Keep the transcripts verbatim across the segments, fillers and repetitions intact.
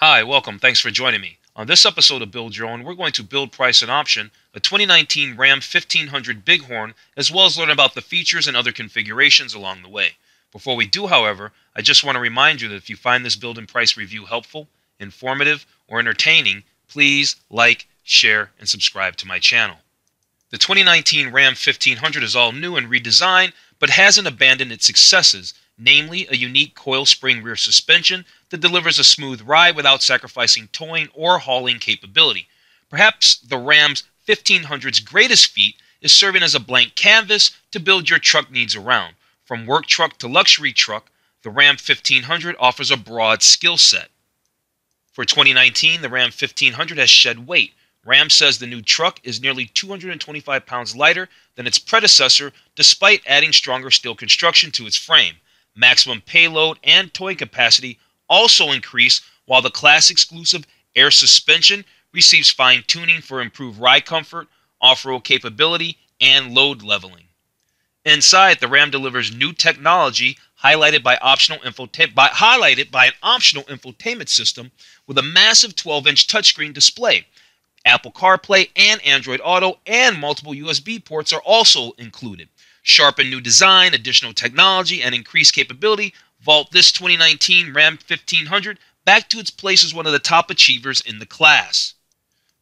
Hi, welcome. Thanks for joining me. On this episode of Build Your Own, we're going to build, price, and option a twenty nineteen Ram fifteen hundred Big Horn, as well as learn about the features and other configurations along the way. Before we do, however, I just want to remind you that if you find this build and price review helpful, informative, or entertaining, please like, share, and subscribe to my channel. The twenty nineteen Ram fifteen hundred is all new and redesigned, but hasn't abandoned its successes, namely a unique coil spring rear suspension that delivers a smooth ride without sacrificing towing or hauling capability. Perhaps the Ram fifteen hundred's greatest feat is serving as a blank canvas to build your truck needs around. From work truck to luxury truck, the Ram fifteen hundred offers a broad skill set. For twenty nineteen, the Ram fifteen hundred has shed weight. Ram says the new truck is nearly two hundred twenty-five pounds lighter than its predecessor, despite adding stronger steel construction to its frame. Maximum payload and towing capacity also increase, while the class-exclusive air suspension receives fine-tuning for improved ride comfort, off-road capability, and load leveling. Inside, the Ram delivers new technology highlighted by, optional by, highlighted by an optional infotainment system with a massive twelve inch touchscreen display. Apple CarPlay and Android Auto and multiple U S B ports are also included. Sharpened new design, additional technology, and increased capability vault this twenty nineteen Ram fifteen hundred back to its place as one of the top achievers in the class.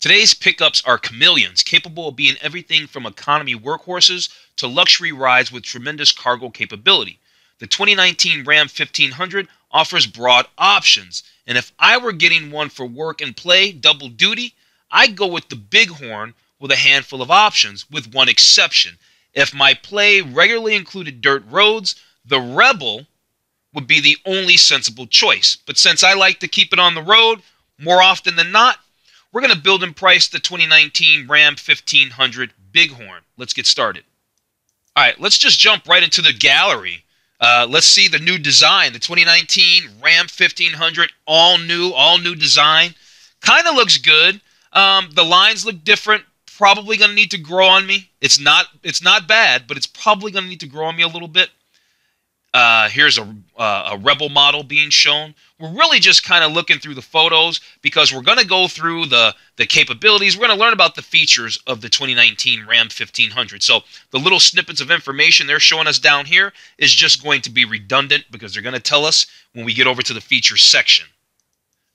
Today's pickups are chameleons, capable of being everything from economy workhorses to luxury rides with tremendous cargo capability. The twenty nineteen Ram fifteen hundred offers broad options, and if I were getting one for work and play, double duty, I'd go with the Big Horn with a handful of options, with one exception. If my play regularly included dirt roads, the Rebel would be the only sensible choice. But since I like to keep it on the road more often than not, we're going to build and price the twenty nineteen Ram fifteen hundred Bighorn. Let's get started. All right, let's just jump right into the gallery. Uh, let's see the new design, the twenty nineteen Ram fifteen hundred, all new, all new design. Kind of looks good. Um, the lines look different. Probably going to need to grow on me. It's not it's not bad, but it's probably going to need to grow on me a little bit. Uh, here's a, uh, a Rebel model being shown. We're really just kind of looking through the photos because we're going to go through the, the capabilities. We're going to learn about the features of the twenty nineteen Ram fifteen hundred. So the little snippets of information they're showing us down here is just going to be redundant because they're going to tell us when we get over to the features section.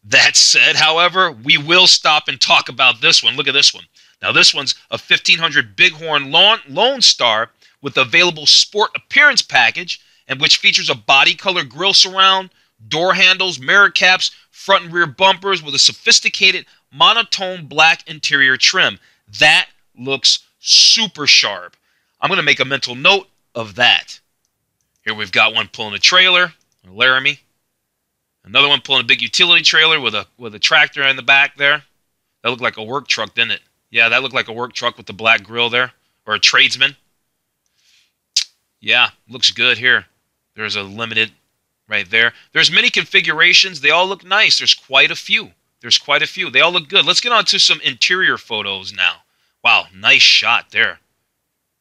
That said, however, we will stop and talk about this one. Look at this one. Now this one's a fifteen hundred Bighorn Lone Star with available sport appearance package, and which features a body color grille surround, door handles, mirror caps, front and rear bumpers with a sophisticated monotone black interior trim. That looks super sharp. I'm going to make a mental note of that. Here we've got one pulling a trailer, a Laramie. Another one pulling a big utility trailer with a, with a tractor in the back there. That looked like a work truck, didn't it? Yeah, that looked like a work truck with the black grille there, or a tradesman. Yeah, looks good here. There's a limited right there. There's many configurations. They all look nice. There's quite a few. There's quite a few. They all look good. Let's get on to some interior photos now. Wow, nice shot there.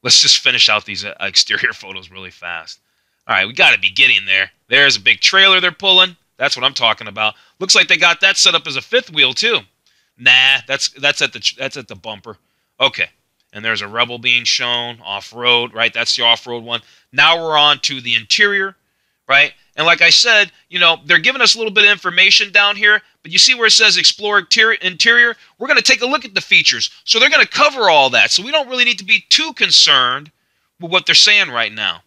Let's just finish out these exterior photos really fast. All right, we got to be getting there. There's a big trailer they're pulling. That's what I'm talking about. Looks like they got that set up as a fifth wheel too. Nah, that's that's at the that's at the bumper. Okay, and there's a Rebel being shown off-road, right? That's the off-road one. Now we're on to the interior, right? And like I said, you know, they're giving us a little bit of information down here, but you see where it says explore interior? We're going to take a look at the features. So they're going to cover all that. So we don't really need to be too concerned with what they're saying right now.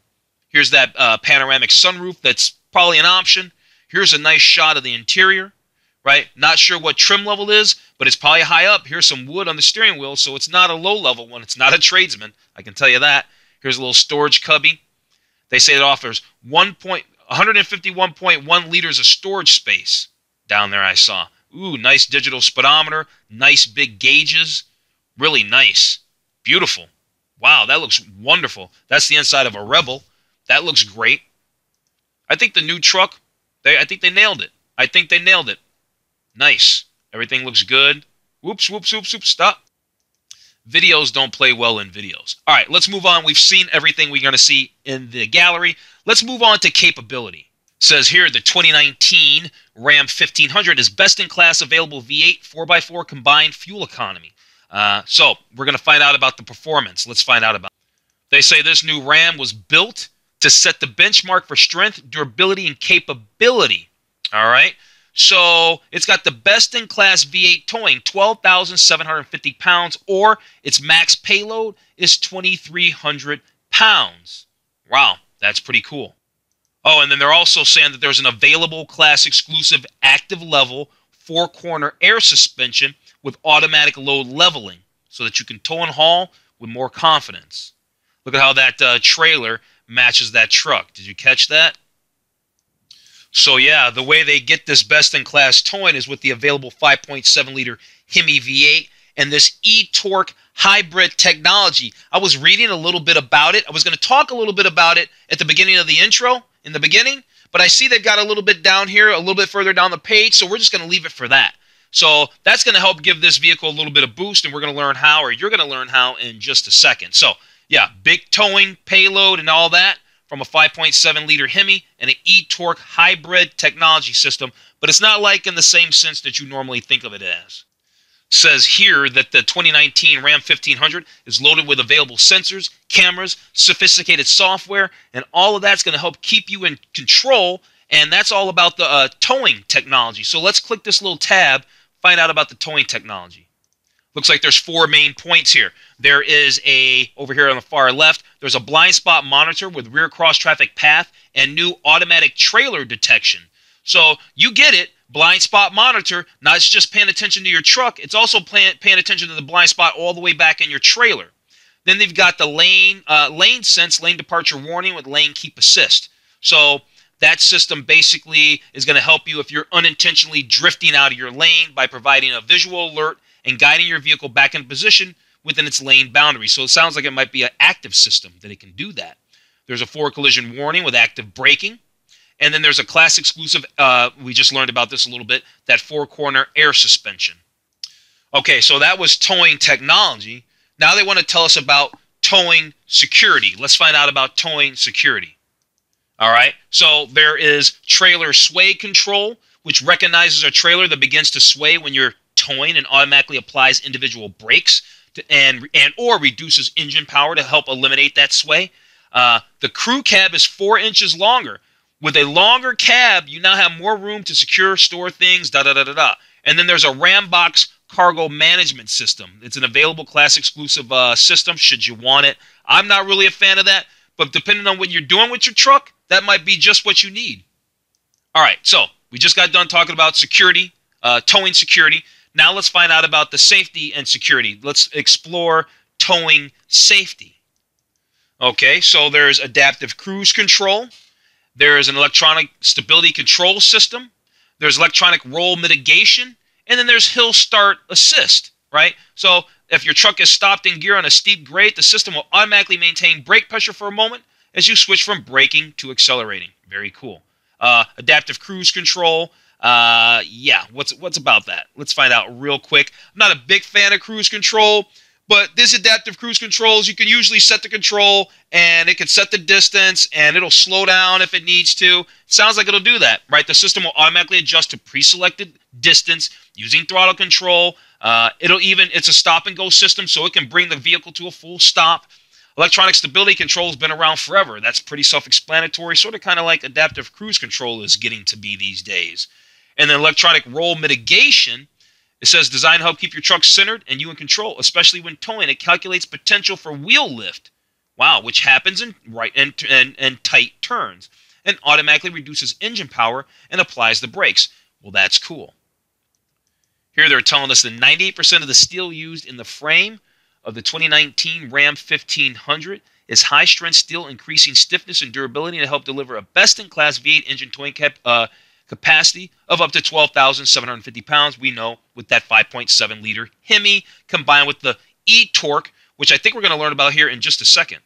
Here's that uh, panoramic sunroof. That's probably an option. Here's a nice shot of the interior. Right? Not sure what trim level is, but it's probably high up. Here's some wood on the steering wheel, so it's not a low-level one. It's not a tradesman. I can tell you that. Here's a little storage cubby. They say it offers one hundred fifty-one point one liters of storage space down there I saw. Ooh, nice digital speedometer. Nice big gauges. Really nice. Beautiful. Wow, that looks wonderful. That's the inside of a Rebel. That looks great. I think the new truck, they, I think they nailed it. I think they nailed it. Nice. Everything looks good. Whoops, whoops, whoops, whoops. Stop. Videos don't play well in videos. All right, let's move on. We've seen everything we're going to see in the gallery. Let's move on to capability. It says here the twenty nineteen Ram fifteen hundred is best-in-class available V eight four by four combined fuel economy. Uh, so we're going to find out about the performance. Let's find out about it. They say this new Ram was built to set the benchmark for strength, durability, and capability. All right. So it's got the best-in-class V eight towing, twelve thousand seven hundred fifty pounds, or its max payload is twenty-three hundred pounds. Wow, that's pretty cool. Oh, and then they're also saying that there's an available class-exclusive active-level four-corner air suspension with automatic load leveling so that you can tow and haul with more confidence. Look at how that uh, trailer matches that truck. Did you catch that? So, yeah, the way they get this best-in-class towing is with the available five point seven liter Hemi V eight and this e-torque hybrid technology. I was reading a little bit about it. I was going to talk a little bit about it at the beginning of the intro, in the beginning, but I see they've got a little bit down here, a little bit further down the page, so we're just going to leave it for that. So that's going to help give this vehicle a little bit of boost, and we're going to learn how, or you're going to learn how in just a second. So, yeah, big towing, payload, and all that from a five point seven liter Hemi and an e-torque hybrid technology system, but it's not like in the same sense that you normally think of it as. It says here that the twenty nineteen Ram fifteen hundred is loaded with available sensors, cameras, sophisticated software, and all of that's going to help keep you in control, and that's all about the uh, towing technology. So let's click this little tab, find out about the towing technology. Looks like there's four main points here. There is a, over here on the far left, there's a blind spot monitor with rear cross-traffic path and new automatic trailer detection. So you get it, blind spot monitor, not just paying attention to your truck, it's also paying attention to the blind spot all the way back in your trailer. Then they've got the lane, uh, lane sense, lane departure warning with lane keep assist. So that system basically is going to help you if you're unintentionally drifting out of your lane by providing a visual alert and guiding your vehicle back in position within its lane boundary. So it sounds like it might be an active system that it can do that. There's a forward collision warning with active braking. And then there's a class-exclusive, uh, we just learned about this a little bit, that four-corner air suspension. Okay, so that was towing technology. Now they want to tell us about towing security. Let's find out about towing security. All right, so there is trailer sway control, which recognizes a trailer that begins to sway when you're towing and automatically applies individual brakes to, and, and or reduces engine power to help eliminate that sway. Uh, the crew cab is four inches longer. With a longer cab, you now have more room to secure, store things, da-da-da-da-da. And then there's a RamBox cargo management system. It's an available class-exclusive uh, system, should you want it. I'm not really a fan of that, but depending on what you're doing with your truck, that might be just what you need. All right, so we just got done talking about security, uh, towing security. Now let's find out about the safety and security. Let's explore towing safety. Okay, so there's adaptive cruise control. There is an electronic stability control system. There's electronic roll mitigation. And then there's hill start assist, right? So if your truck is stopped in gear on a steep grade, the system will automatically maintain brake pressure for a moment as you switch from braking to accelerating. Very cool. Uh, adaptive cruise control. Uh, yeah, what's, what's about that? Let's find out real quick. I'm not a big fan of cruise control, but this adaptive cruise controls, you can usually set the control and it can set the distance and it'll slow down if it needs to. Sounds like it'll do that, right? The system will automatically adjust to pre-selected distance using throttle control. Uh, it'll even, it's a stop and go system, so it can bring the vehicle to a full stop. Electronic stability control has been around forever. That's pretty self-explanatory, sort of kind of like adaptive cruise control is getting to be these days. And then electronic roll mitigation, it says designed to help keep your truck centered and you in control, especially when towing. It calculates potential for wheel lift, wow, which happens in right and, and, and tight turns, and automatically reduces engine power and applies the brakes. Well, that's cool. Here they're telling us that ninety-eight percent of the steel used in the frame of the twenty nineteen Ram fifteen hundred is high-strength steel, increasing stiffness and durability to help deliver a best-in-class V eight engine towing cap, uh, capacity of up to twelve thousand seven hundred fifty pounds, we know, with that five point seven liter Hemi combined with the e-torque, which I think we're going to learn about here in just a second.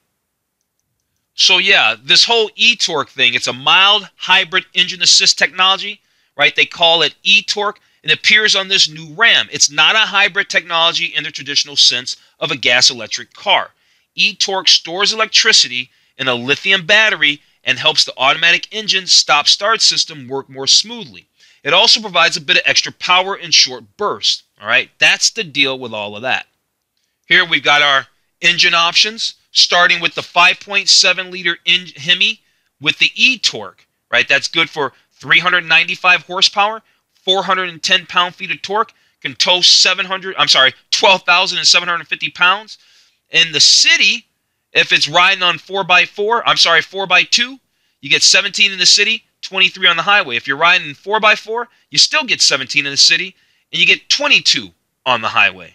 So yeah, this whole e-torque thing, it's a mild hybrid engine assist technology, right? They call it e-torque. It appears on this new Ram. It's not a hybrid technology in the traditional sense of a gas-electric car. e-torque stores electricity in a lithium battery and helps the automatic engine stop-start system work more smoothly. It also provides a bit of extra power in short bursts. All right, that's the deal with all of that. Here we've got our engine options, starting with the five point seven liter Hemi with the e-torque. Right, that's good for three hundred ninety-five horsepower, four hundred ten pound-feet of torque, can tow seven hundred, I'm sorry, twelve thousand seven hundred fifty pounds. In the city, if it's riding on four by four, I'm sorry, four by two, you get seventeen in the city, twenty-three on the highway. If you're riding four by four, you still get seventeen in the city, and you get twenty-two on the highway.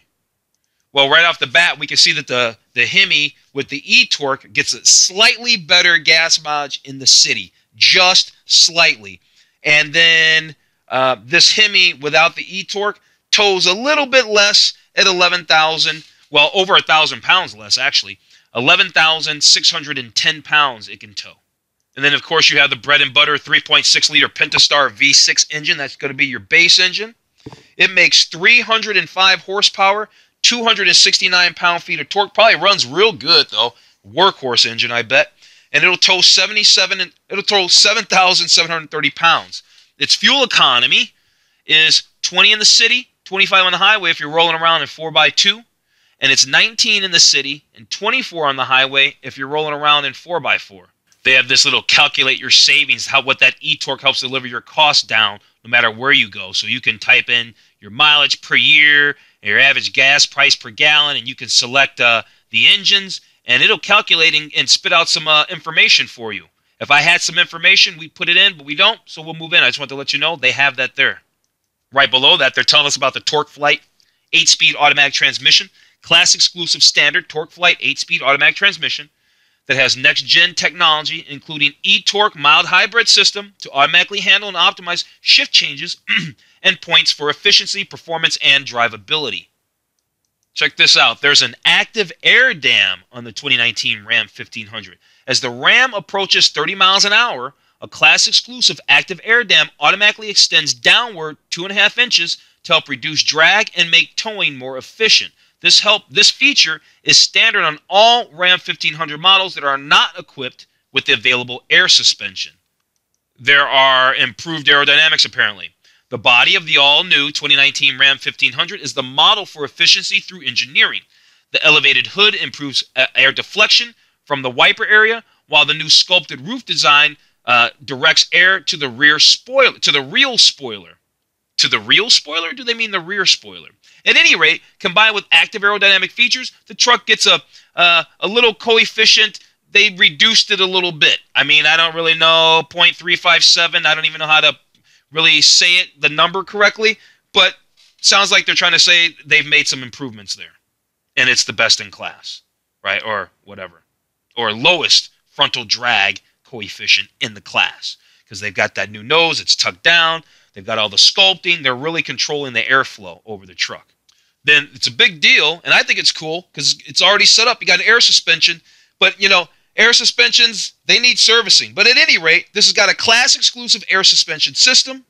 Well, right off the bat, we can see that the, the Hemi with the e-torque gets a slightly better gas mileage in the city, just slightly. And then uh, this Hemi without the e-torque tows a little bit less at eleven thousand, well, over one thousand pounds less, actually. eleven thousand six hundred ten pounds it can tow. And then, of course, you have the bread and butter three point six liter Pentastar V six engine. That's going to be your base engine. It makes three hundred five horsepower, two hundred sixty-nine pound-feet of torque. Probably runs real good, though. Workhorse engine, I bet. And it'll tow seventy-seven. It'll tow seven thousand seven hundred thirty pounds. Its fuel economy is twenty in the city, twenty-five on the highway if you're rolling around in four by two. And it's nineteen in the city and twenty-four on the highway if you're rolling around in four by four. They have this little calculate your savings, how what that e-torque helps deliver your costs down no matter where you go. So you can type in your mileage per year, your average gas price per gallon, and you can select uh, the engines, and it'll calculate and, and spit out some uh, information for you. If I had some information, we put it in, but we don't, so we'll move in. I just want to let you know they have that there. Right below that, they're telling us about the TorqueFlite eight-speed automatic transmission. Class exclusive standard TorqueFlite eight-speed automatic transmission that has next-gen technology, including e-torque mild hybrid system to automatically handle and optimize shift changes and points for efficiency, performance, and drivability. Check this out. There's an active air dam on the twenty nineteen Ram fifteen hundred. As the Ram approaches thirty miles an hour, a class-exclusive active air dam automatically extends downward two and a half inches to help reduce drag and make towing more efficient. This help, this feature is standard on all Ram fifteen hundred models that are not equipped with the available air suspension. There are improved aerodynamics, apparently. The body of the all-new twenty nineteen Ram fifteen hundred is the model for efficiency through engineering. The elevated hood improves air deflection from the wiper area, while the new sculpted roof design uh, directs air to the rear spoiler, to the real spoiler. To the real spoiler? Do they mean the rear spoiler? At any rate, combined with active aerodynamic features, the truck gets a uh, a little coefficient. They reduced it a little bit. I mean, I don't really know, point three five seven. I don't even know how to really say it, the number correctly. But sounds like they're trying to say they've made some improvements there. And it's the best in class, right? Or whatever. Or lowest frontal drag coefficient in the class. Because they've got that new nose. It's tucked down. They've got all the sculpting. They're really controlling the airflow over the truck. Then it's a big deal, and I think it's cool because it's already set up. You got an air suspension, but, you know, air suspensions, they need servicing. But at any rate, this has got a class-exclusive air suspension system.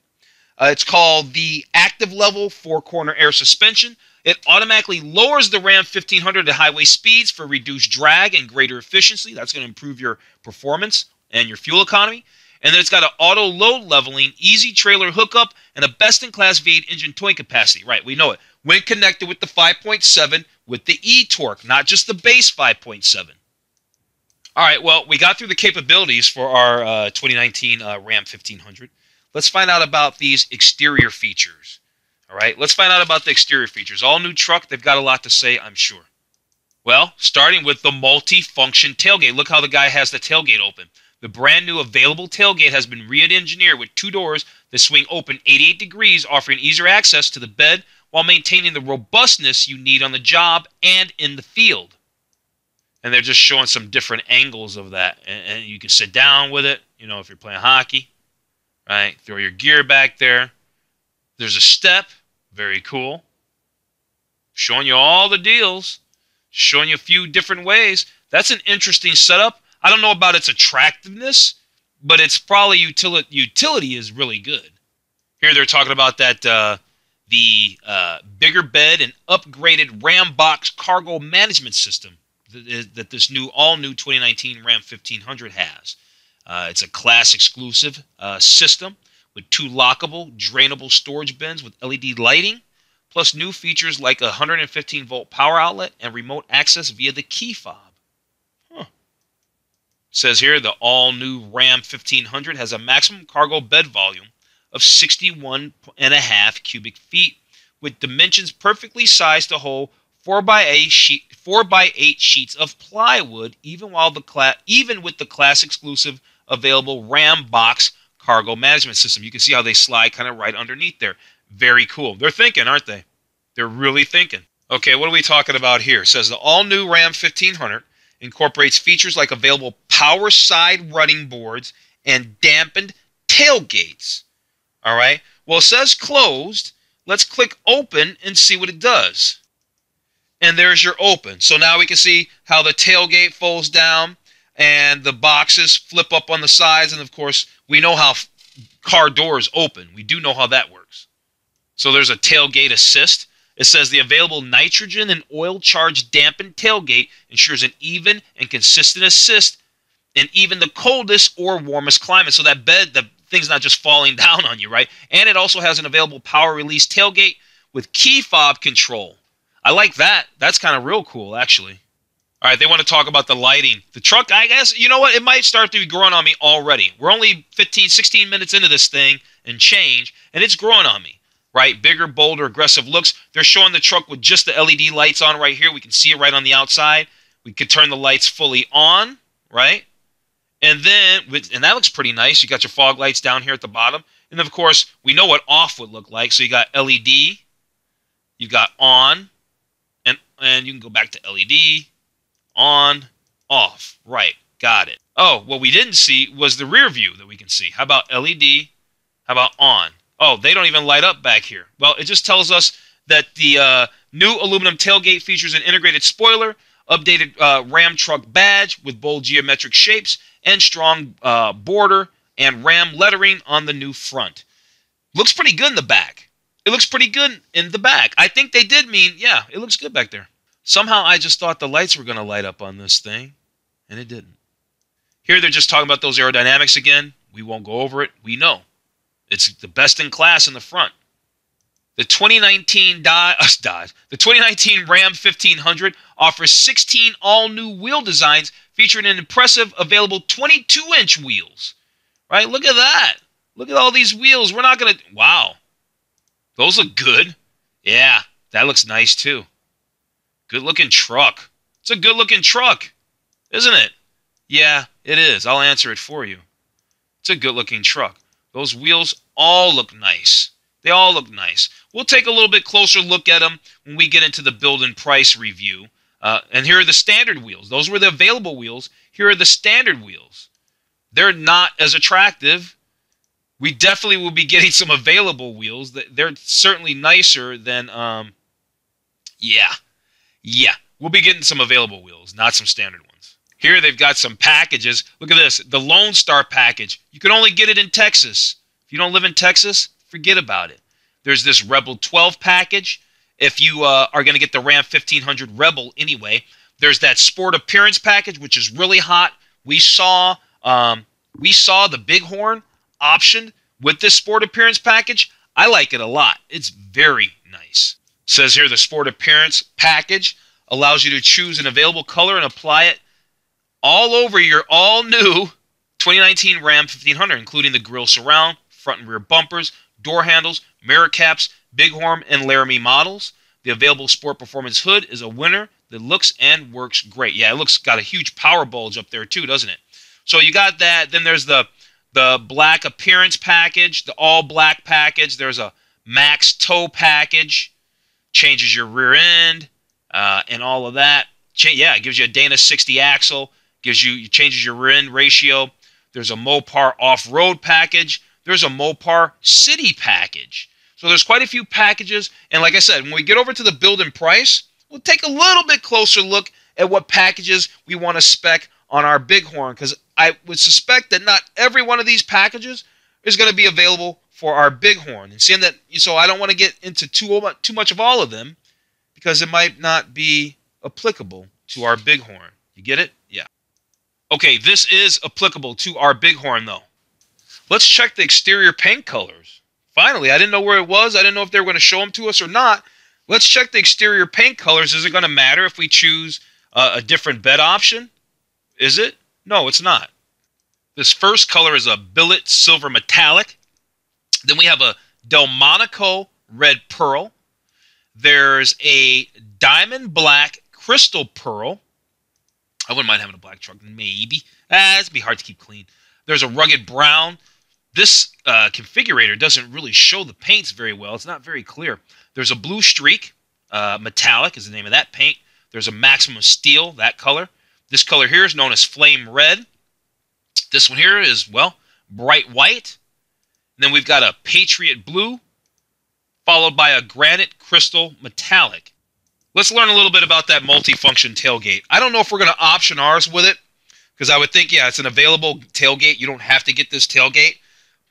Uh, it's called the Active Level four-Corner Air Suspension. It automatically lowers the Ram fifteen hundred to highway speeds for reduced drag and greater efficiency. That's going to improve your performance and your fuel economy. And then it's got an auto load leveling, easy trailer hookup, and a best-in-class V eight engine towing capacity. Right, we know it. When connected with the five point seven with the e-torque, not just the base five point seven. All right, well, we got through the capabilities for our uh, twenty nineteen uh, Ram fifteen hundred. Let's find out about these exterior features. All right, let's find out about the exterior features. All new truck, they've got a lot to say, I'm sure. Well, starting with the multi-function tailgate. Look how the guy has the tailgate open. The brand new available tailgate has been re-engineered with two doors that swing open eighty-eight degrees, offering easier access to the bed while maintaining the robustness you need on the job and in the field. And they're just showing some different angles of that. And, and you can sit down with it, you know, if you're playing hockey, right? Throw your gear back there. There's a step. Very cool. Showing you all the deals. Showing you a few different ways. That's an interesting setup. I don't know about its attractiveness, but it's probably utility. Utility is really good. Here they're talking about that uh, the uh, bigger bed and upgraded RamBox cargo management system that, that this new all-new twenty nineteen Ram fifteen hundred has. Uh, it's a class-exclusive uh, system with two lockable, drainable storage bins with L E D lighting, plus new features like a one hundred fifteen volt power outlet and remote access via the key fob. Huh. It says here the all-new Ram fifteen hundred has a maximum cargo bed volume of sixty-one and a half cubic feet, with dimensions perfectly sized to hold four by eight sheets of plywood, even while the cla even with the class-exclusive available RamBox cargo management system. You can see how they slide kind of right underneath there. Very cool. They're thinking, aren't they? They're really thinking. Okay, what are we talking about here? It says the all-new Ram fifteen hundred incorporates features like available power side running boards and dampened tailgates. All right. Well, it says closed. Let's click open and see what it does. And there's your open. So now we can see how the tailgate folds down and the boxes flip up on the sides. And, of course, we know how car doors open. We do know how that works. So there's a tailgate assist. It says the available nitrogen and oil-charged dampened tailgate ensures an even and consistent assist in even the coldest or warmest climate. So that bed, the thing's not just falling down on you, right? And it also has an available power release tailgate with key fob control. I like that. That's kind of real cool, actually. All right, they want to talk about the lighting. The truck, I guess, you know what? It might start to be growing on me already. We're only fifteen, sixteen minutes into this thing and change, and it's growing on me, right? Bigger, bolder, aggressive looks. They're showing the truck with just the L E D lights on right here. We can see it right on the outside. We could turn the lights fully on, right? And then, and that looks pretty nice. You got your fog lights down here at the bottom. And, of course, we know what off would look like. So you got L E D, you got on, and you can go back to L E D, on, off. Right, got it. Oh, what we didn't see was the rear view that we can see. How about L E D? How about on? Oh, they don't even light up back here. Well, it just tells us that the uh, new aluminum tailgate features an integrated spoiler, updated uh, Ram truck badge with bold geometric shapes, and strong uh, border and Ram lettering on the new front. Looks pretty good in the back. It looks pretty good in the back. I think they did mean, yeah, it looks good back there. Somehow I just thought the lights were going to light up on this thing, and it didn't. Here they're just talking about those aerodynamics again. We won't go over it. We know. It's the best in class in the front. The twenty nineteen Dodge, uh, Dodge, the twenty nineteen Ram fifteen hundred offers sixteen all-new wheel designs featuring an impressive available twenty-two inch wheels. Right? Look at that. Look at all these wheels. We're not going to, wow. Those look good. Yeah, that looks nice too. Good-looking truck. It's a good-looking truck, isn't it? Yeah, it is. I'll answer it for you. It's a good-looking truck. Those wheels all look nice. They all look nice. We'll take a little bit closer look at them when we get into the build and price review. Uh, and here are the standard wheels. Those were the available wheels. Here are the standard wheels. They're not as attractive. We definitely will be getting some available wheels. They're certainly nicer than, um, yeah, yeah. We'll be getting some available wheels, not some standard ones. Here they've got some packages. Look at this, the Lone Star package. You can only get it in Texas. If you don't live in Texas, forget about it. There's this Rebel twelve package. If you uh, are going to get the Ram fifteen hundred Rebel anyway, there's that Sport Appearance package, which is really hot. We saw, um, we saw the Big Horn option with this Sport Appearance package. I like it a lot. It's very nice. It says here the Sport Appearance package allows you to choose an available color and apply it all over your all-new twenty nineteen Ram fifteen hundred, including the grille surround, front and rear bumpers, door handles, mirror caps, Big Horn, and Laramie models. The available Sport Performance hood is a winner that looks and works great. Yeah, it looks got a huge power bulge up there too, doesn't it? So you got that. Then there's the The black appearance package, the all black package. There's a max tow package, changes your rear end uh, and all of that. Ch yeah, it gives you a Dana sixty axle, gives you changes your rear end ratio. There's a Mopar off-road package. There's a Mopar city package. So there's quite a few packages. And like I said, when we get over to the build and price, we'll take a little bit closer look at what packages we want to spec on our Big Horn, because I would suspect that not every one of these packages is going to be available for our Big Horn. And seeing that, so I don't want to get into too, too much of all of them, because it might not be applicable to our Big Horn. You get it? Yeah. Okay, this is applicable to our Big Horn, though. Let's check the exterior paint colors. Finally, I didn't know where it was. I didn't know if they were going to show them to us or not. Let's check the exterior paint colors. Is it going to matter if we choose uh, a different bed option? Is it? No, it's not. This first color is a billet silver metallic. Then we have a Delmonico red pearl. There's a diamond black crystal pearl. I wouldn't mind having a black truck, maybe. Ah, it's be hard to keep clean. There's a rugged brown. This uh, configurator doesn't really show the paints very well. It's not very clear. There's a blue streak. Uh, metallic is the name of that paint. There's a maximum steel, that color. This color here is known as flame red. This one here is, well, bright white. And then we've got a patriot blue, followed by a granite crystal metallic. Let's learn a little bit about that multifunction tailgate. I don't know if we're going to option ours with it, because I would think, yeah, it's an available tailgate. You don't have to get this tailgate.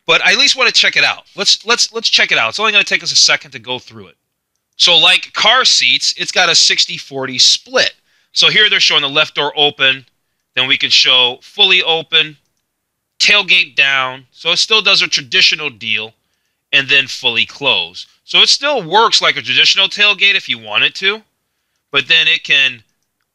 But I at least want to check it out. Let's let's let's check it out. It's only going to take us a second to go through it. So like car seats, it's got a sixty forty split. So here they're showing the left door open. Then we can show fully open, tailgate down. So it still does a traditional deal, and then fully closed. So it still works like a traditional tailgate if you want it to. But then it can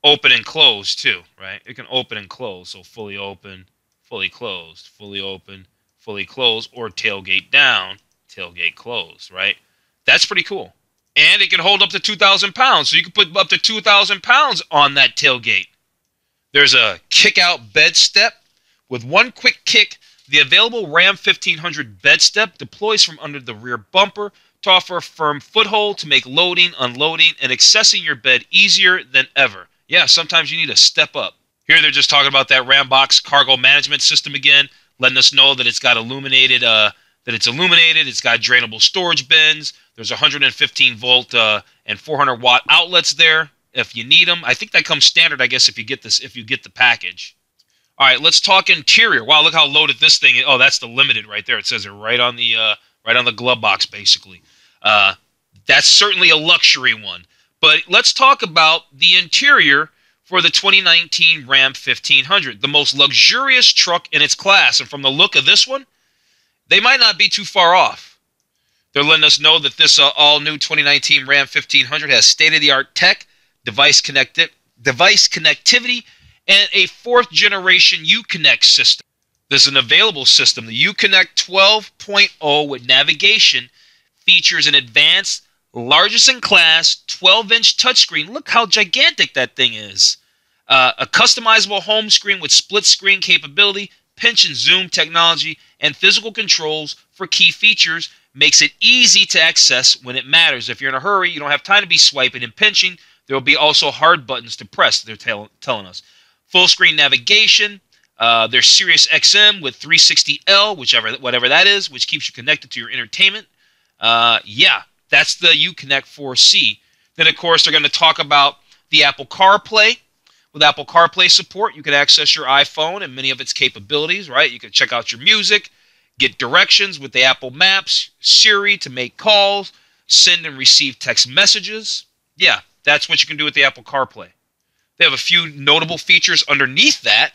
open and close too, right? It can open and close. So fully open, fully closed, fully open, fully closed, or tailgate down, tailgate closed, right? That's pretty cool. And it can hold up to two thousand pounds, so you can put up to two thousand pounds on that tailgate. There's a kick-out bed step. With one quick kick, the available Ram fifteen hundred bed step deploys from under the rear bumper to offer a firm foothold to make loading, unloading, and accessing your bed easier than ever. Yeah, sometimes you need to step up. Here they're just talking about that RamBox cargo management system again, letting us know that it's got illuminated, uh, that it's illuminated, it's got drainable storage bins. There's one hundred fifteen volt uh, and four hundred watt outlets there if you need them. I think that comes standard, I guess, if you get this, if you get the package. All right, let's talk interior. Wow, look how loaded this thing is. Oh, that's the limited right there. It says it right on the uh, right on the glove box, basically. Uh, that's certainly a luxury one. But let's talk about the interior for the twenty nineteen Ram fifteen hundred, the most luxurious truck in its class. And from the look of this one, they might not be too far off. They're letting us know that this uh, all-new twenty nineteen Ram fifteen hundred has state-of-the-art tech, device, connecti device connectivity, and a fourth-generation Uconnect system. This is an available system. The Uconnect twelve point oh with navigation features an advanced, largest in class twelve inch touchscreen. Look how gigantic that thing is. Uh, a customizable home screen with split screen capability, pinch and zoom technology, and physical controls for key features makes it easy to access when it matters. If you're in a hurry, you don't have time to be swiping and pinching. There will be also hard buttons to press, they're tell telling us. Full screen navigation. Uh, there's Sirius X M with three sixty L, whichever, whatever that is, which keeps you connected to your entertainment. Uh, yeah. That's the Uconnect four C. Then, of course, they're going to talk about the Apple CarPlay. With Apple CarPlay support, you can access your iPhone and many of its capabilities, right? You can check out your music, get directions with the Apple Maps, Siri to make calls, send and receive text messages. Yeah, that's what you can do with the Apple CarPlay. They have a few notable features underneath that.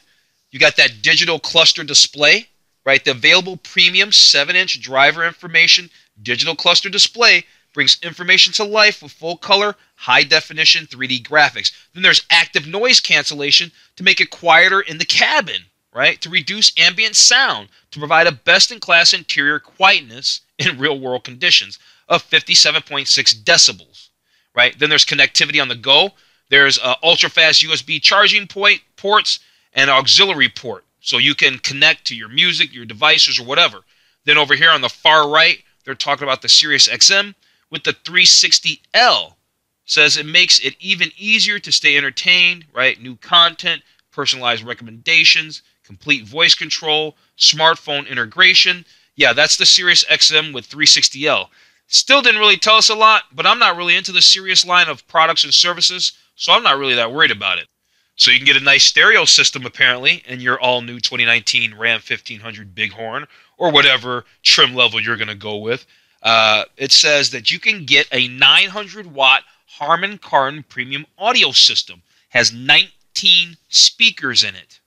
You got that digital cluster display, right? The available premium seven inch driver information digital cluster display brings information to life with full-color, high-definition three D graphics. Then there's active noise cancellation to make it quieter in the cabin, right? To reduce ambient sound, to provide a best-in-class interior quietness in real-world conditions of fifty-seven point six decibels, right? Then there's connectivity on the go. There's uh, ultra-fast U S B charging point ports and auxiliary port, so you can connect to your music, your devices, or whatever. Then over here on the far right, they're talking about the Sirius X M with the three sixty L. Says it makes it even easier to stay entertained, right? New content, personalized recommendations, complete voice control, smartphone integration. Yeah, that's the Sirius X M with three sixty L. Still didn't really tell us a lot, but I'm not really into the Sirius line of products and services, so I'm not really that worried about it. So you can get a nice stereo system, apparently, in your all-new twenty nineteen Ram fifteen hundred Big Horn, or whatever trim level you're going to go with. Uh, it says that you can get a nine hundred watt Harman Kardon premium audio system. Has nineteen speakers in it.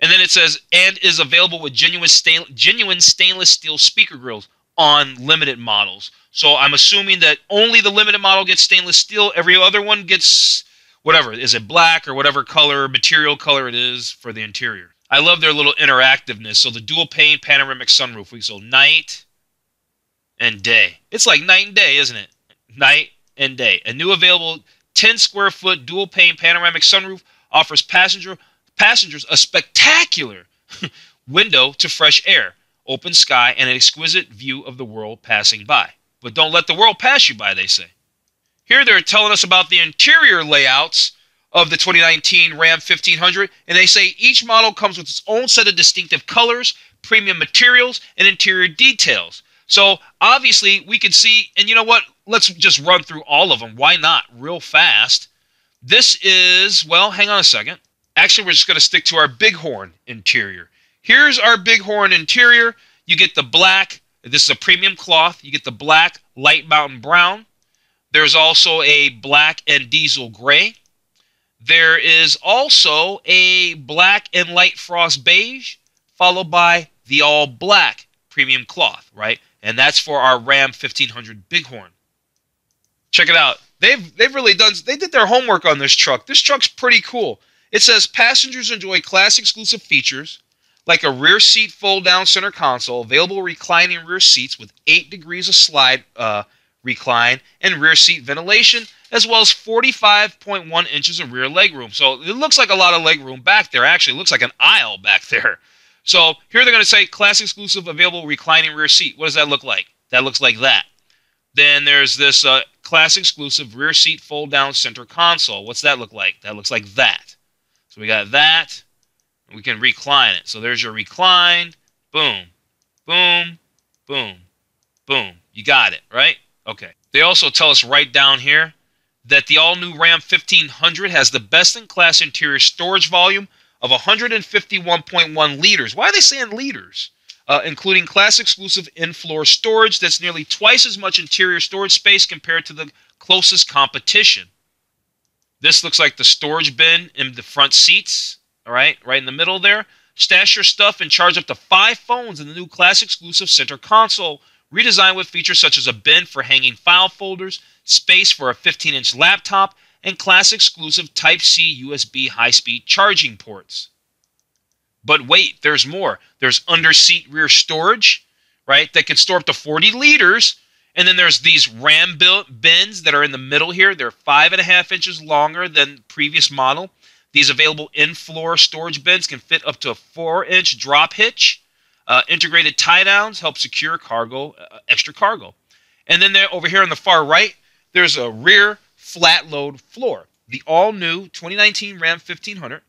And then it says, and is available with genuine, stain genuine stainless steel speaker grills on limited models. So I'm assuming that only the limited model gets stainless steel. Every other one gets whatever. Is it black or whatever color, material color it is for the interior. I love their little interactiveness. So the dual pane panoramic sunroof. We sold night and day. It's like night and day, isn't it? Night and day. A new available ten square foot dual pane panoramic sunroof offers passenger passengers a spectacular window to fresh air, open sky, and an exquisite view of the world passing by. But don't let the world pass you by, they say. Here they're telling us about the interior layouts of the twenty nineteen Ram fifteen hundred, and they say each model comes with its own set of distinctive colors, premium materials, and interior details. So obviously we can see, and you know what? Let's just run through all of them. Why not? Real fast. This is, well, hang on a second. Actually, we're just going to stick to our Big Horn interior. Here's our Big Horn interior. You get the black. This is a premium cloth. You get the black light mountain brown. There's also a black and diesel gray. There is also a black and light frost beige, followed by the all black premium cloth, right? And that's for our Ram fifteen hundred Big Horn. Check it out. They've, they've really done, they did their homework on this truck. This truck's pretty cool. It says passengers enjoy class-exclusive features like a rear seat fold-down center console, available reclining rear seats with eight degrees of slide uh, recline and rear seat ventilation, as well as forty-five point one inches of rear legroom. So it looks like a lot of legroom back there. Actually, it looks like an aisle back there. So here they're going to say class-exclusive available reclining rear seat. What does that look like? That looks like that. Then there's this uh, class-exclusive rear seat fold-down center console. What's that look like? That looks like that. So we got that. We can recline it. So there's your recline. Boom. Boom. Boom. Boom. You got it, right? Okay. They also tell us right down here that the all-new Ram fifteen hundred has the best-in-class interior storage volume of one hundred fifty-one point one liters. Why are they saying liters? Uh, including class-exclusive in-floor storage that's nearly twice as much interior storage space compared to the closest competition. This looks like the storage bin in the front seats, all right, right in the middle there. Stash your stuff and charge up to five phones in the new class-exclusive center console, redesigned with features such as a bin for hanging file folders, space for a fifteen inch laptop, and class-exclusive Type C U S B high-speed charging ports. But wait, there's more. There's under-seat rear storage, right, that can store up to forty liters. And then there's these Ram built bins that are in the middle here. They're five and a half inches longer than previous model. These available in-floor storage bins can fit up to a four inch drop hitch. Uh, integrated tie-downs help secure cargo, uh, extra cargo. And then there, over here on the far right, there's a rear flat-load floor. The all-new twenty nineteen Ram fifteen hundred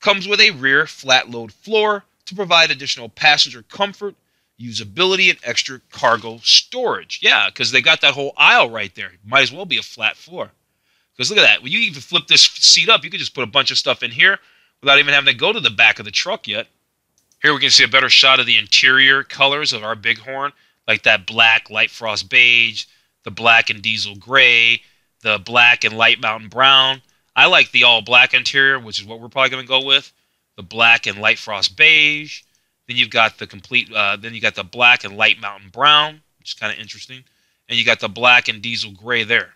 comes with a rear flat-load floor to provide additional passenger comfort, usability, and extra cargo storage. Yeah, because they got that whole aisle right there. Might as well be a flat floor. Because look at that. When you even flip this seat up, you could just put a bunch of stuff in here without even having to go to the back of the truck yet. Here we can see a better shot of the interior colors of our Big Horn, like that black light frost beige, the black and diesel gray, the black and light mountain brown. I like the all-black interior, which is what we're probably going to go with, the black and light frost beige. Then you've got the complete, uh, then you got the black and light mountain brown, which is kind of interesting. And you got the black and diesel gray there.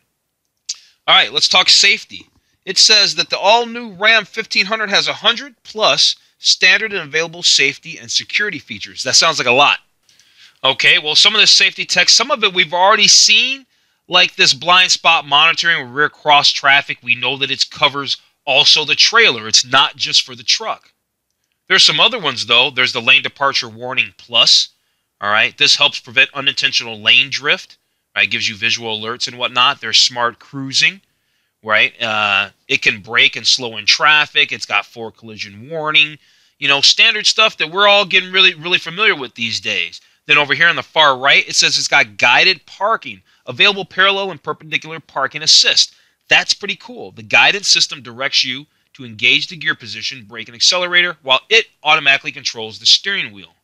All right, let's talk safety. It says that the all-new Ram fifteen hundred has one hundred plus standard and available safety and security features. That sounds like a lot. Okay, well, some of this safety tech, some of it we've already seen, like this blind spot monitoring or rear cross traffic. We know that it covers also the trailer. It's not just for the truck. There's some other ones, though. There's the Lane Departure Warning Plus, all right? This helps prevent unintentional lane drift, right? Gives you visual alerts and whatnot. There's smart cruising, right? Uh, it can brake and slow in traffic. It's got four collision warning, you know, standard stuff that we're all getting really, really familiar with these days. Then over here on the far right, it says it's got guided parking, available parallel and perpendicular parking assist. That's pretty cool. The guidance system directs you to engage the gear position, brake, and accelerator, while it automatically controls the steering wheel.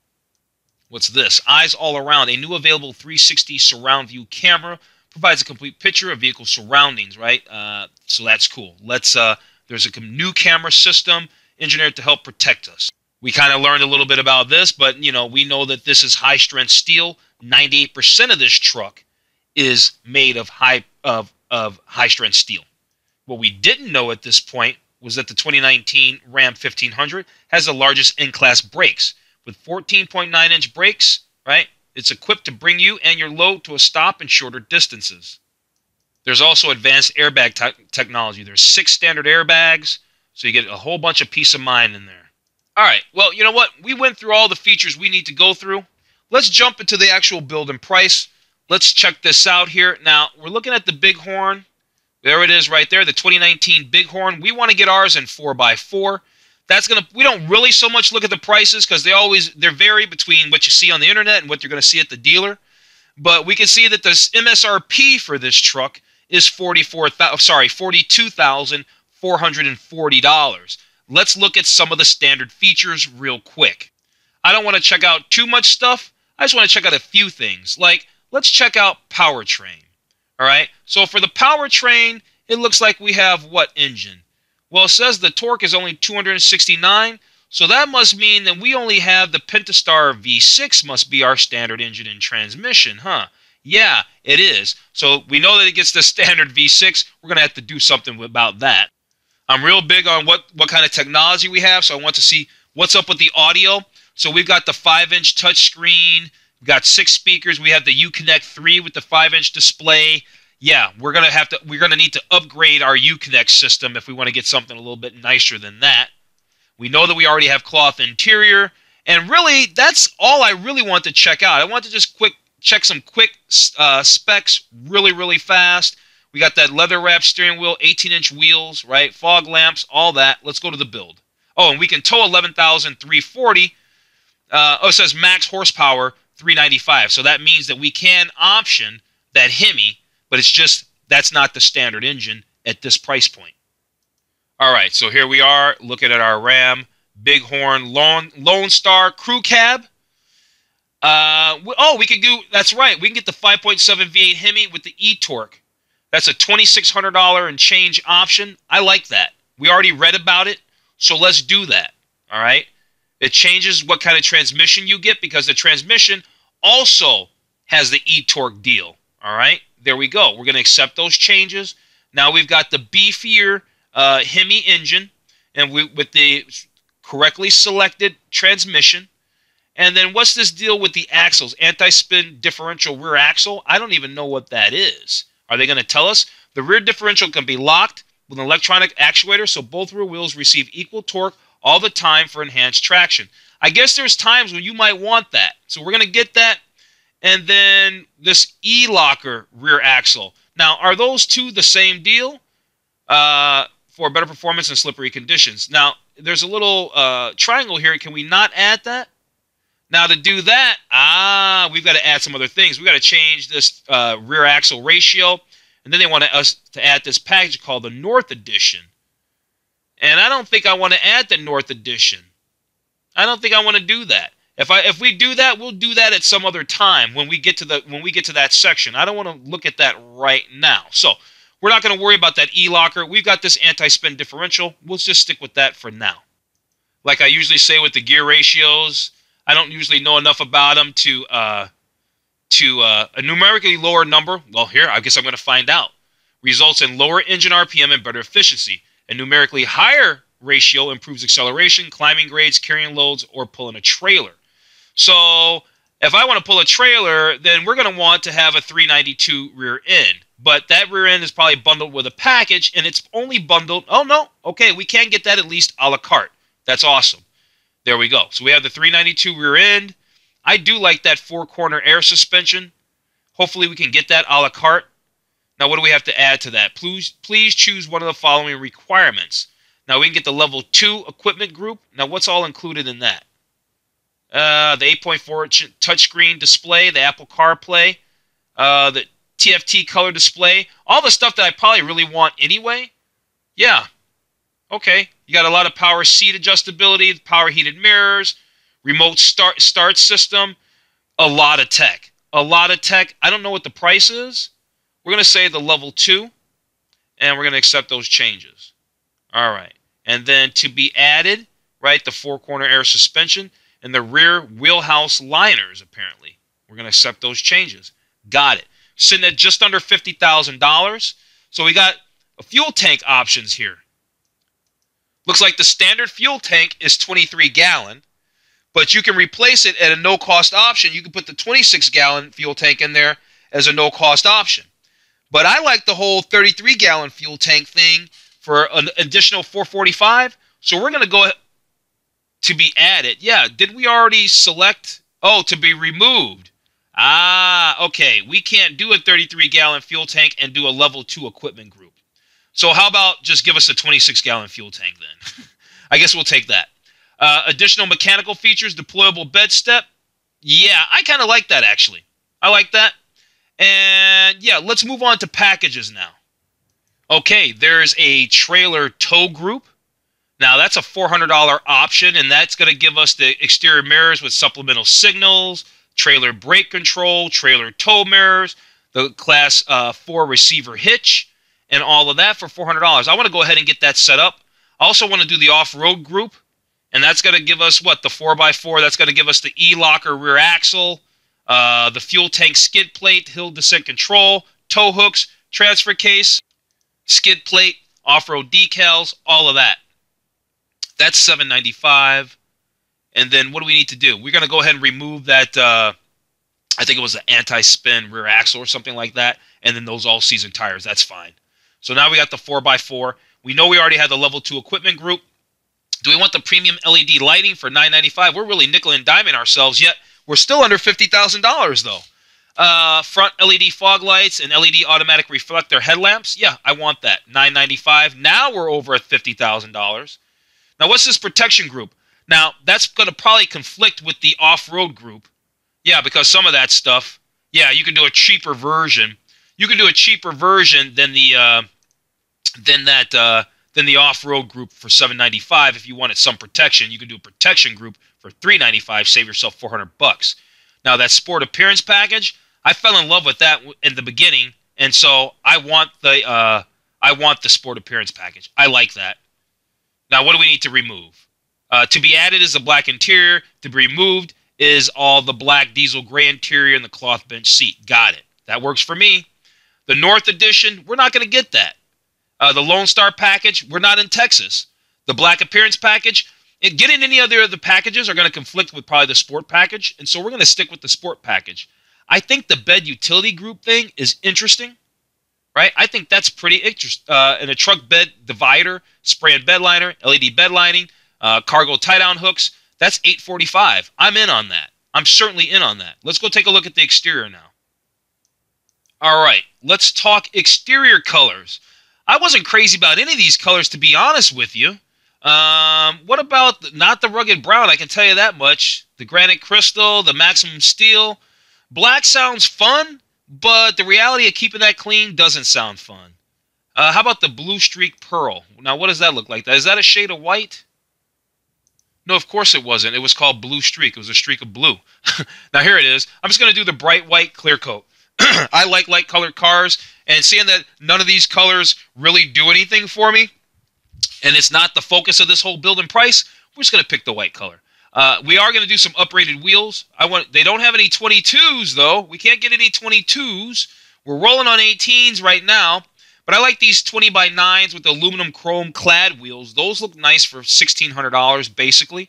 What's this? Eyes all around. A new available three sixty surround view camera provides a complete picture of vehicle surroundings, right? Uh, so that's cool. Let's. Uh, there's a new camera system engineered to help protect us. We kind of learned a little bit about this, but, you know, we know that this is high-strength steel. ninety-eight percent of this truck is made of high of, of high-strength steel. What we didn't know at this point was that the twenty nineteen Ram fifteen hundred has the largest in-class brakes. With fourteen point nine inch brakes, right, it's equipped to bring you and your load to a stop in shorter distances. There's also advanced airbag te- technology. There's six standard airbags, so you get a whole bunch of peace of mind in there. All right, well, you know what? We went through all the features we need to go through. Let's jump into the actual build and price. Let's check this out here. Now, we're looking at the Big Horn. There it is right there, the twenty nineteen Big Horn. We want to get ours in four by four. That's gonna. We don't really so much look at the prices because they always they vary between what you see on the internet and what you're going to see at the dealer. But we can see that the M S R P for this truck is forty-four thousand, sorry, forty-two thousand four hundred forty dollars. Let's look at some of the standard features real quick. I don't want to check out too much stuff. I just want to check out a few things. Like, let's check out powertrain. All right. So for the powertrain, it looks like we have what engine? Well, it says the torque is only two hundred sixty-nine, so that must mean that we only have the Pentastar V six must be our standard engine and transmission, huh? Yeah, it is. So we know that it gets the standard V six. We're going to have to do something about that. I'm real big on what, what kind of technology we have, so I want to see what's up with the audio. So we've got the five inch touchscreen. We've got six speakers. We have the Uconnect three with the five inch display. Yeah, we're gonna have to. We're gonna need to upgrade our Uconnect system if we want to get something a little bit nicer than that. We know that we already have cloth interior, and really, that's all I really want to check out. I want to just quick check some quick uh, specs, really, really fast. We got that leather wrapped steering wheel, eighteen inch wheels, right? Fog lamps, all that. Let's go to the build. Oh, and we can tow eleven thousand three hundred forty. Uh, oh, it says max horsepower three ninety-five. So that means that we can option that Hemi. But it's just, that's not the standard engine at this price point. All right, so here we are looking at our Ram, Big Horn, Lone, Lone Star, Crew Cab. Uh, we, oh, we can do, that's right, we can get the five point seven V eight Hemi with the e-torque. That's a twenty-six hundred dollars and change option. I like that. We already read about it, so let's do that, all right? It changes what kind of transmission you get because the transmission also has the e-torque deal, all right? There we go. We're going to accept those changes. Now we've got the beefier uh, Hemi engine and we, with the correctly selected transmission. And then what's this deal with the axles? Anti-spin differential rear axle? I don't even know what that is. Are they going to tell us? The rear differential can be locked with an electronic actuator so both rear wheels receive equal torque all the time for enhanced traction. I guess there's times when you might want that. So we're going to get that. And then this e-locker rear axle. Now, are those two the same deal uh, for better performance in slippery conditions? Now, there's a little uh, triangle here. Can we not add that? Now, to do that, ah, we've got to add some other things. We've got to change this uh, rear axle ratio. And then they want us to add this package called the North Edition. And I don't think I want to add the North Edition. I don't think I want to do that. If I if we do that, we'll do that at some other time when we get to the when we get to that section. I don't want to look at that right now. So we're not going to worry about that e-locker. We've got this anti-spin differential. We'll just stick with that for now. Like I usually say with the gear ratios, I don't usually know enough about them to uh, to uh, a numerically lower number. Well, here I guess I'm going to find out. Results in lower engine R P M and better efficiency. A numerically higher ratio improves acceleration, climbing grades, carrying loads, or pulling a trailer. So if I want to pull a trailer, then we're going to want to have a three ninety-two rear end. But that rear end is probably bundled with a package, and it's only bundled. Oh, no. Okay, we can get that at least a la carte. That's awesome. There we go. So we have the three ninety-two rear end. I do like that four-corner air suspension. Hopefully we can get that a la carte. Now what do we have to add to that? Please, please choose one of the following requirements. Now we can get the level two equipment group. Now what's all included in that? Uh, the eight point four inch touchscreen display, the Apple CarPlay, uh, the T F T color display, all the stuff that I probably really want anyway. Yeah, okay. You got a lot of power seat adjustability, power heated mirrors, remote start start system, a lot of tech, a lot of tech. I don't know what the price is. We're going to say the level two, and we're going to accept those changes. All right, and then to be added. right? The four-corner air suspension and the rear wheelhouse liners, apparently. We're going to accept those changes. Got it. Sitting at just under fifty thousand dollars. So we got a fuel tank options here. Looks like the standard fuel tank is twenty-three gallon, but you can replace it at a no-cost option. You can put the twenty-six gallon fuel tank in there as a no-cost option. But I like the whole thirty-three gallon fuel tank thing for an additional four forty-five. So we're going to go to be added. Yeah, did we already select? Oh, to be removed. Ah, okay. We can't do a thirty-three gallon fuel tank and do a level two equipment group. So how about just give us a twenty-six gallon fuel tank then? I guess we'll take that. Uh, additional mechanical features, deployable bed step. Yeah, I kind of like that actually. I like that. And yeah, let's move on to packages now. Okay, there's a trailer tow group. Now that's a four hundred dollar option, and that's going to give us the exterior mirrors with supplemental signals, trailer brake control, trailer tow mirrors, the class uh, four receiver hitch, and all of that for four hundred dollars. I want to go ahead and get that set up. I also want to do the off-road group, and that's going to give us, what, the four by four. That's going to give us the e-locker rear axle, uh, the fuel tank skid plate, hill descent control, tow hooks, transfer case, skid plate, off-road decals, all of that. That's seven ninety-five. And then what do we need to do? We're going to go ahead and remove that, uh, I think it was an anti-spin rear axle or something like that, and then those all-season tires. That's fine. So now we got the four by four. We know we already had the level two equipment group. Do we want the premium L E D lighting for nine ninety-five? We're really nickel and diming ourselves, yet we're still under fifty thousand dollars though. Uh, front L E D fog lights and L E D automatic reflector headlamps. Yeah, I want that. nine ninety-five. Now we're over at fifty thousand dollars. Now what's this protection group? Now that's going to probably conflict with the off-road group. Yeah, because some of that stuff, yeah, you can do a cheaper version. You can do a cheaper version than the uh, than that uh, than the off-road group for seven ninety-five. If you wanted some protection, you can do a protection group for three ninety-five. Save yourself four hundred bucks. Now that sport appearance package, I fell in love with that in the beginning, and so I want the uh, I want the sport appearance package. I like that. Now, what do we need to remove? Uh, to be added is the black interior. To be removed is all the black diesel gray interior and the cloth bench seat. Got it. That works for me. The North Edition, we're not going to get that. Uh, the Lone Star package, we're not in Texas. The Black Appearance package, and getting any other of the packages are going to conflict with probably the Sport package, and so we're going to stick with the Sport package. I think the bed utility group thing is interesting, right? I think that's pretty interesting. Uh, and a truck bed divider, spray and bed liner, L E D bed lining, uh, cargo tie-down hooks, that's eight forty-five. I'm in on that. I'm certainly in on that. Let's go take a look at the exterior now. All right, let's talk exterior colors. I wasn't crazy about any of these colors, to be honest with you. Um, what about the, not the rugged brown? I can tell you that much. The granite crystal, the maximum steel. Black sounds fun, but the reality of keeping that clean doesn't sound fun. Uh, how about the blue streak pearl? Now, what does that look like? Is that a shade of white? No, of course it wasn't. It was called blue streak. It was a streak of blue. Now, here it is. I'm just going to do the bright white clear coat. I like light-colored cars, and seeing that none of these colors really do anything for me, and it's not the focus of this whole build and price, we're just going to pick the white color. Uh, we are going to do some uprated wheels. I want. They don't have any twenty-twos, though. We can't get any twenty-twos. We're rolling on eighteens right now, but I like these twenty by nines with the aluminum chrome clad wheels. Those look nice for sixteen hundred dollars, basically.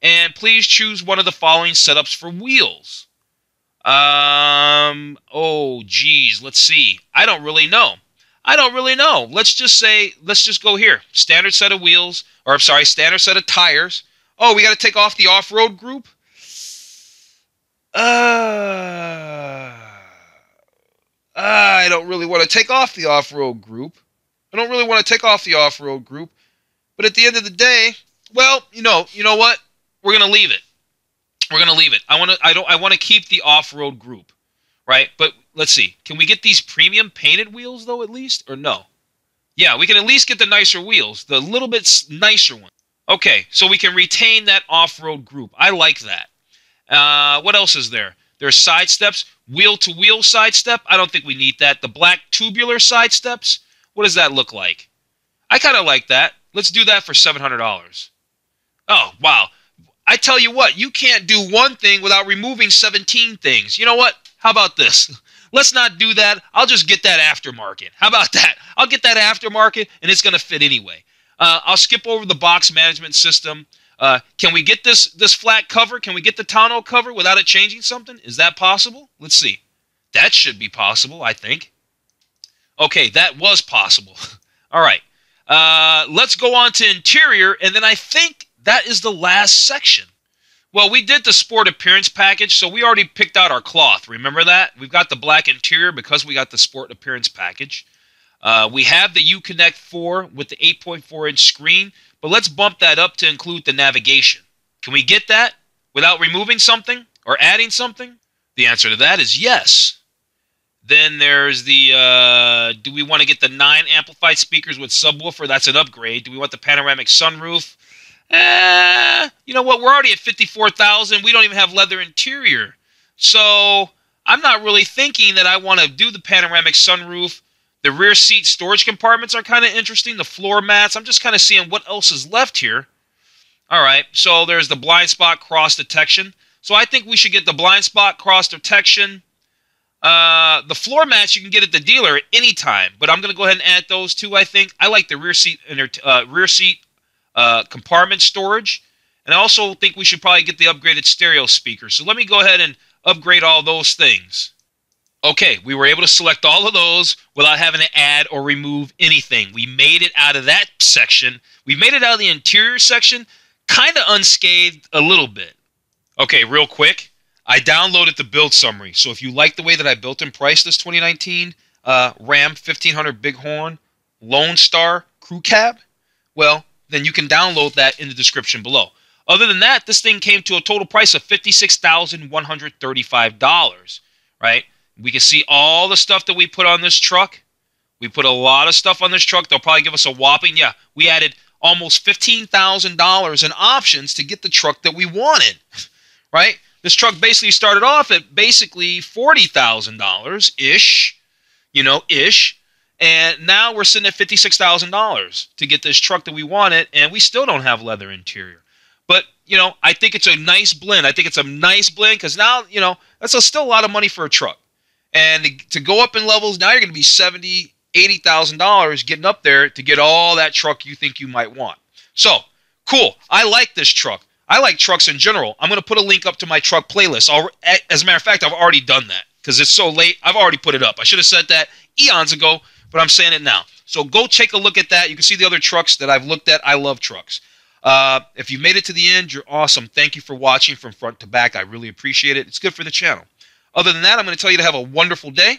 And please choose one of the following setups for wheels. Um, oh, geez, let's see. I don't really know. I don't really know. Let's just say, let's just go here. Standard set of wheels, or I'm sorry, standard set of tires. Oh, we got to take off the off-road group? Uh, I don't really want to take off the off-road group. I don't really want to take off the off-road group. But at the end of the day, well, you know, you know what? We're going to leave it. We're gonna leave it. I want to. I don't. I want to keep the off-road group, right? But let's see. Can we get these premium painted wheels though, at least, or no? Yeah, we can at least get the nicer wheels, the little bit nicer ones. Okay, so we can retain that off-road group. I like that. Uh, what else is there? There's side steps, wheel-to-wheel side step. I don't think we need that. The black tubular side steps. What does that look like? I kind of like that. Let's do that for seven hundred dollars. Oh, wow. I tell you what, you can't do one thing without removing seventeen things. You know what? How about this? Let's not do that. I'll just get that aftermarket. How about that? I'll get that aftermarket, and it's going to fit anyway. Uh, I'll skip over the box management system. Uh, can we get this this flat cover? Can we get the tonneau cover without it changing something? Is that possible? Let's see. That should be possible, I think. Okay, that was possible. All right. Uh, let's go on to interior, and then I think that is the last section. Well, we did the sport appearance package, so we already picked out our cloth. Remember that? We've got the black interior because we got the sport appearance package. Uh, we have the Uconnect four with the eight point four inch screen, but let's bump that up to include the navigation. Can we get that without removing something or adding something? The answer to that is yes. Then there's the, uh, do we want to get the nine amplified speakers with subwoofer? That's an upgrade. Do we want the panoramic sunroof? Uh, you know what? We're already at fifty-four thousand. We don't even have leather interior. So I'm not really thinking that I want to do the panoramic sunroof. The rear seat storage compartments are kind of interesting. The floor mats. I'm just kind of seeing what else is left here. All right. So there's the blind spot cross detection. So I think we should get the blind spot cross detection. Uh, the floor mats you can get at the dealer at any time, but I'm going to go ahead and add those too, I think. I like the rear seat uh, rear seat uh, compartment storage, and I also think we should probably get the upgraded stereo speaker. So let me go ahead and upgrade all those things. Okay, we were able to select all of those without having to add or remove anything. We made it out of that section. We made it out of the interior section, kind of unscathed a little bit. Okay, real quick. I downloaded the build summary, so if you like the way that I built and priced this twenty nineteen uh, Ram fifteen hundred Big Horn Lone Star Crew Cab, well, then you can download that in the description below. Other than that, this thing came to a total price of fifty-six thousand one hundred thirty-five dollars, right? We can see all the stuff that we put on this truck. We put a lot of stuff on this truck. They'll probably give us a whopping, yeah, we added almost fifteen thousand dollars in options to get the truck that we wanted, right? This truck basically started off at basically forty thousand dollars-ish, you know, ish. And now we're sitting at fifty-six thousand dollars to get this truck that we wanted, and we still don't have leather interior. But, you know, I think it's a nice blend. I think it's a nice blend because now, you know, that's a, still a lot of money for a truck. And to, to go up in levels, now you're going to be seventy thousand dollars, eighty thousand dollars getting up there to get all that truck you think you might want. So, cool. I like this truck. I like trucks in general. I'm going to put a link up to my truck playlist. I'll, as a matter of fact, I've already done that because it's so late. I've already put it up. I should have said that eons ago, but I'm saying it now. So go take a look at that. You can see the other trucks that I've looked at. I love trucks. Uh, if you made it to the end, you're awesome. Thank you for watching from front to back. I really appreciate it. It's good for the channel. Other than that, I'm going to tell you to have a wonderful day.